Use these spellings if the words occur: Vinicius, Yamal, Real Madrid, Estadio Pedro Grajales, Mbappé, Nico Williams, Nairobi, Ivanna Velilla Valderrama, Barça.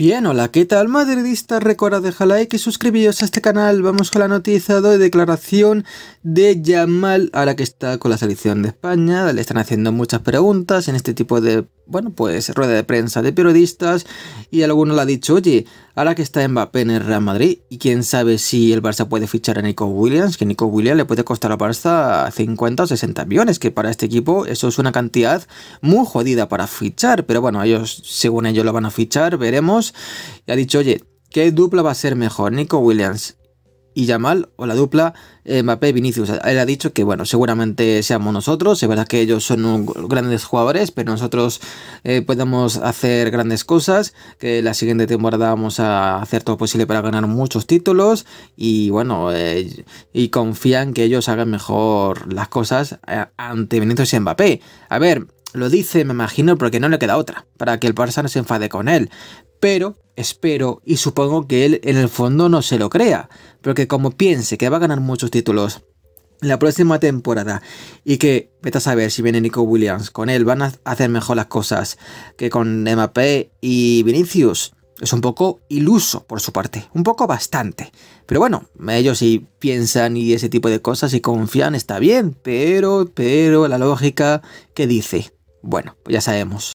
Bien, hola, ¿qué tal madridistas? Recuerda dejar like y suscribiros a este canal. Vamos con la noticia de declaración de Yamal, ahora que está con la selección de España. Le están haciendo muchas preguntas en este tipo de, bueno, pues rueda de prensa de periodistas, y alguno le ha dicho, oye, ahora que está Mbappé en el Real Madrid, y quién sabe si el Barça puede fichar a Nico Williams, que Nico Williams le puede costar al Barça 50 o 60 millones, que para este equipo eso es una cantidad muy jodida para fichar, pero bueno, ellos, según ellos, lo van a fichar, veremos. Y ha dicho, oye, ¿qué dupla va a ser mejor, Nico Williams y Yamal o la dupla Mbappé Vinicius? Él ha dicho que, bueno, seguramente seamos nosotros. Es verdad que ellos son grandes jugadores, pero nosotros podemos hacer grandes cosas, que la siguiente temporada vamos a hacer todo posible para ganar muchos títulos, y bueno, y confían que ellos hagan mejor las cosas ante Vinicius y Mbappé. A ver, lo dice, me imagino, porque no le queda otra, para que el Barça no se enfade con él. Pero espero y supongo que él en el fondo no se lo crea, porque como piense que va a ganar muchos títulos la próxima temporada y que, vete a saber si viene Nico Williams, con él van a hacer mejor las cosas que con Mbappé y Vinicius, es un poco iluso por su parte, un poco bastante. Pero bueno, ellos sí piensan y ese tipo de cosas y confían, está bien, pero la lógica, ¿qué dice? Bueno, pues ya sabemos.